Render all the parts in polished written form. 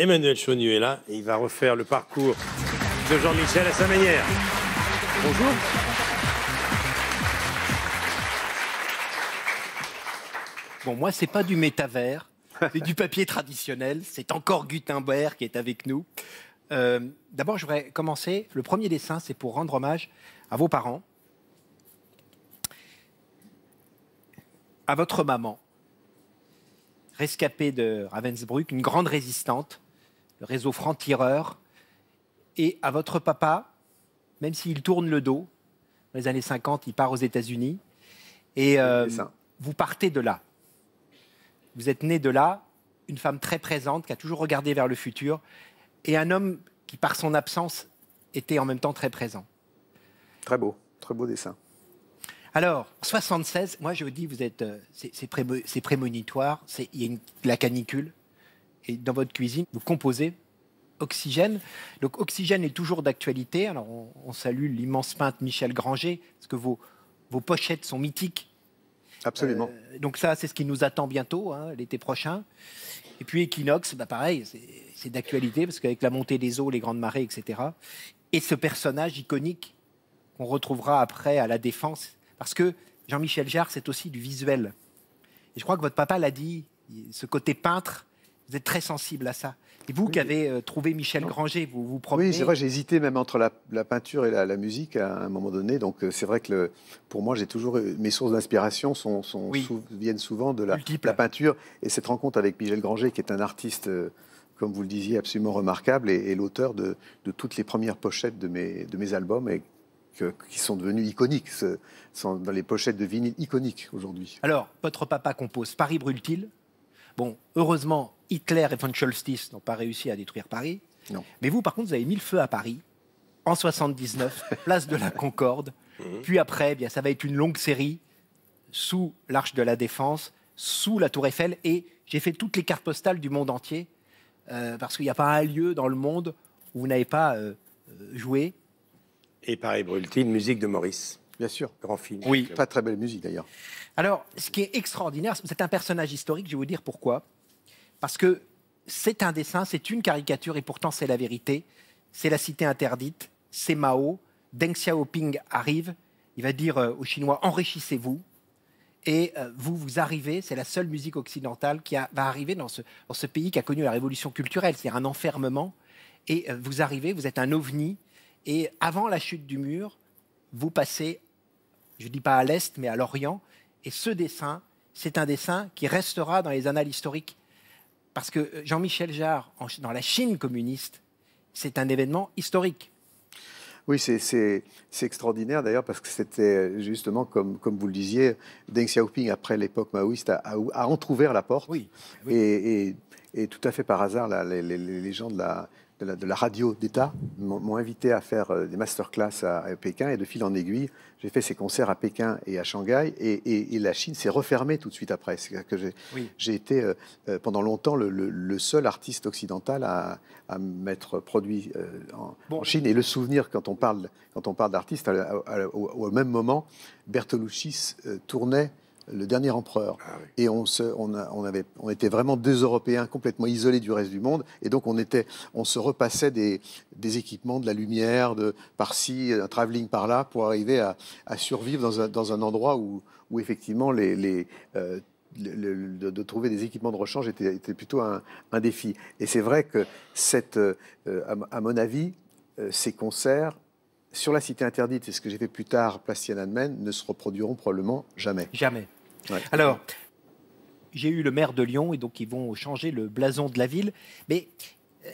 Emmanuel Chaunu est là et il va refaire le parcours de Jean-Michel à sa manière. Bonjour. Bon, moi, c'est pas du métavers, c'est du papier traditionnel. C'est encore Gutenberg qui est avec nous. D'abord, je voudrais commencer. Le premier dessin, c'est pour rendre hommage à vos parents, à votre maman, rescapée de Ravensbrück, une grande résistante, le réseau franc-tireur, et à votre papa, même s'il tourne le dos, dans les années 50, il part aux États-Unis, et vous partez de là. Vous êtes né de là, une femme très présente, qui a toujours regardé vers le futur, et un homme qui, par son absence, était en même temps très présent. Très beau dessin. Alors, 76, moi je vous dis, vous êtes, c'est prémonitoire, il y a la canicule, et dans votre cuisine, vous composez Oxygène. Donc Oxygène est toujours d'actualité, alors on salue l'immense peintre Michel Granger, parce que vos pochettes sont mythiques. Absolument. Donc ça, c'est ce qui nous attend bientôt, hein, l'été prochain. Et puis Equinox, bah pareil, c'est d'actualité, parce qu'avec la montée des eaux, les grandes marées, etc. Et ce personnage iconique qu'on retrouvera après à La Défense, parce que Jean-Michel Jarre, c'est aussi du visuel. Et je crois que votre papa l'a dit, ce côté peintre, vous êtes très sensible à ça. Et vous qui avez trouvé Michel Granger, vous vous promenez... Oui, c'est vrai, j'ai hésité même entre la peinture et la musique à un moment donné. Donc c'est vrai que pour moi, j'ai toujours mes sources d'inspiration viennent souvent de la peinture. Et cette rencontre avec Michel Granger, qui est un artiste, comme vous le disiez, absolument remarquable, et l'auteur de toutes les premières pochettes de mes albums, et qui sont devenus iconiques, sont dans les pochettes de vinyle iconiques aujourd'hui. Alors, votre papa compose Paris brûle-t-il. Bon, heureusement, Hitler et von Choltitz n'ont pas réussi à détruire Paris. Non. Mais vous, par contre, vous avez mis le feu à Paris en 79, place de la Concorde. Puis après, eh bien, ça va être une longue série sous l'Arche de la Défense, sous la Tour Eiffel. Et j'ai fait toutes les cartes postales du monde entier parce qu'il n'y a pas un lieu dans le monde où vous n'avez pas joué. Et Paris brûle-t-il, musique de Maurice. Bien sûr, grand film. Oui, très belle musique d'ailleurs. Alors, ce qui est extraordinaire, c'est un personnage historique, je vais vous dire pourquoi. Parce que c'est un dessin, c'est une caricature, et pourtant c'est la vérité. C'est la cité interdite, c'est Mao. Deng Xiaoping arrive, il va dire aux Chinois « enrichissez-vous ». Et vous arrivez, c'est la seule musique occidentale qui va arriver dans ce pays qui a connu la révolution culturelle, c'est-à-dire un enfermement. Et vous arrivez, vous êtes un ovni, et avant la chute du mur, vous passez... Je ne dis pas à l'Est, mais à l'Orient. Et ce dessin, c'est un dessin qui restera dans les annales historiques. Parce que Jean-Michel Jarre, dans la Chine communiste, c'est un événement historique. Oui, c'est extraordinaire d'ailleurs, parce que c'était justement, comme vous le disiez, Deng Xiaoping, après l'époque maoïste, a entrouvert la porte. Oui, oui. Et tout à fait par hasard, les gens de la radio d'État m'ont invité à faire des masterclass à Pékin, et de fil en aiguille, j'ai fait ces concerts à Pékin et à Shanghai, et la Chine s'est refermée tout de suite après. C'est-à-dire que j'ai été pendant longtemps le seul artiste occidental à m'être produit en Chine. Et le souvenir, quand on parle d'artiste, au même moment, Bertolucci tournait Le Dernier Empereur. Ah oui. Et on était vraiment deux Européens complètement isolés du reste du monde. Et donc on se repassait des équipements, de la lumière, par-ci, un travelling par-là, pour arriver à survivre dans un endroit où effectivement de trouver des équipements de rechange était plutôt un défi. Et c'est vrai que à mon avis, ces concerts sur la cité interdite, et ce que j'ai fait plus tard, place Tian'anmen, ne se reproduiront probablement jamais. Jamais. Ouais. Alors, j'ai eu le maire de Lyon, et donc ils vont changer le blason de la ville. Mais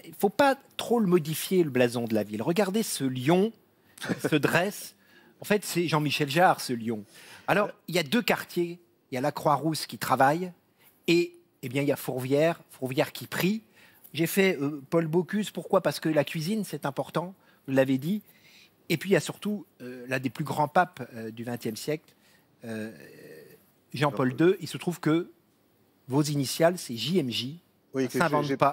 il ne faut pas trop le modifier, le blason de la ville. Regardez ce lion qui se dresse. En fait, c'est Jean-Michel Jarre, ce lion. Alors, il y a deux quartiers. Il y a la Croix-Rousse qui travaille, et eh bien, il y a Fourvière qui prie. J'ai fait Paul Bocuse. Pourquoi? Parce que la cuisine, c'est important, vous l'avez dit. Et puis, il y a surtout l'un des plus grands papes du XXe siècle, Jean-Paul II. Il se trouve que vos initiales, c'est JMJ. Oui,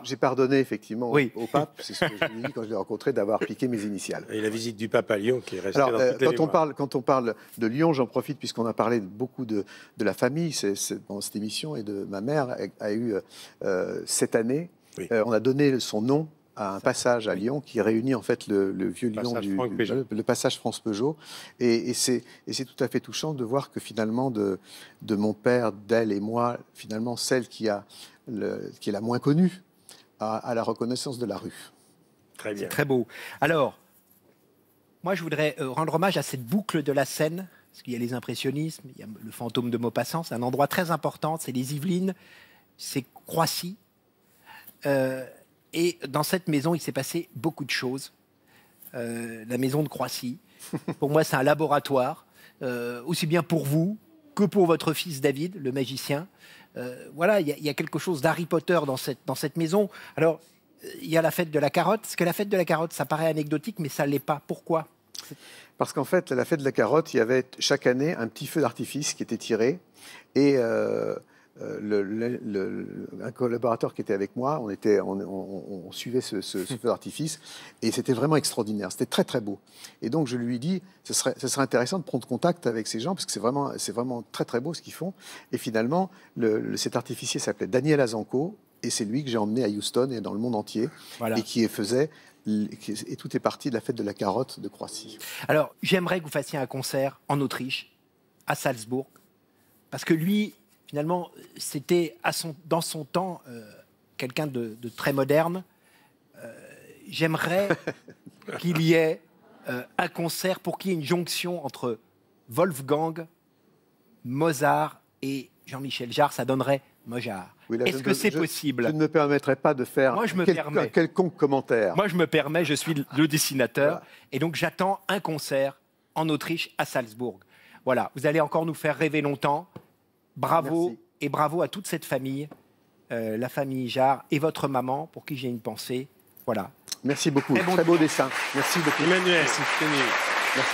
j'ai pardonné, effectivement, oui, au pape. C'est ce que je lui ai dit quand je l'ai rencontré, d'avoir piqué mes initiales. Et la visite du pape à Lyon qui est restée dans toutes les mémoires. Quand on parle de Lyon, j'en profite, puisqu'on a parlé beaucoup de la famille dans cette émission, et de ma mère a eu cette année Oui. On a donné son nom à un passage à Lyon qui réunit en fait le vieux Lyon le passage France-Peugeot. Et c'est tout à fait touchant de voir que finalement, de mon père, d'elle et moi, finalement, celle qui est la moins connue à la reconnaissance de la rue. Très bien. C'est très beau. Alors, moi, je voudrais rendre hommage à cette boucle de la Seine, parce qu'il y a les impressionnismes, il y a le fantôme de Maupassant, c'est un endroit très important, c'est les Yvelines, c'est Croissy. Et dans cette maison, il s'est passé beaucoup de choses. La maison de Croissy, pour moi, c'est un laboratoire, aussi bien pour vous que pour votre fils David, le magicien. Voilà, il y a quelque chose d'Harry Potter dans cette maison. Alors, il y a la fête de la carotte. Est-ce que la fête de la carotte, ça paraît anecdotique, mais ça ne l'est pas. Pourquoi? Parce qu'en fait, à la fête de la carotte, il y avait chaque année un petit feu d'artifice qui était tiré. Et... un collaborateur qui était avec moi, on suivait ce feu d'artifice et c'était vraiment extraordinaire, c'était très très beau. Et donc je lui dis, ce serait intéressant de prendre contact avec ces gens parce que c'est vraiment très très beau ce qu'ils font. Et finalement, cet artificier s'appelait Daniel Azanko et c'est lui que j'ai emmené à Houston et dans le monde entier, voilà. Et qui faisait... Et tout est parti de la fête de la carotte de Croissy. Alors, j'aimerais que vous fassiez un concert en Autriche, à Salzbourg, parce que lui... Finalement, c'était dans son temps quelqu'un de très moderne. J'aimerais qu'il y ait un concert pour qu'il y ait une jonction entre Wolfgang, Mozart et Jean-Michel Jarre. Ça donnerait Mozart. Oui, est-ce que c'est possible? Je ne me permettrai pas de faire quelconque commentaire. Moi, je me permets, je suis le dessinateur. Voilà. Et donc, j'attends un concert en Autriche, à Salzbourg. Voilà, vous allez encore nous faire rêver longtemps. Bravo. Merci. Et bravo à toute cette famille, la famille Jarre et votre maman, pour qui j'ai une pensée. Voilà. Merci beaucoup. Très beau dessin. Merci beaucoup. Emmanuel. Merci.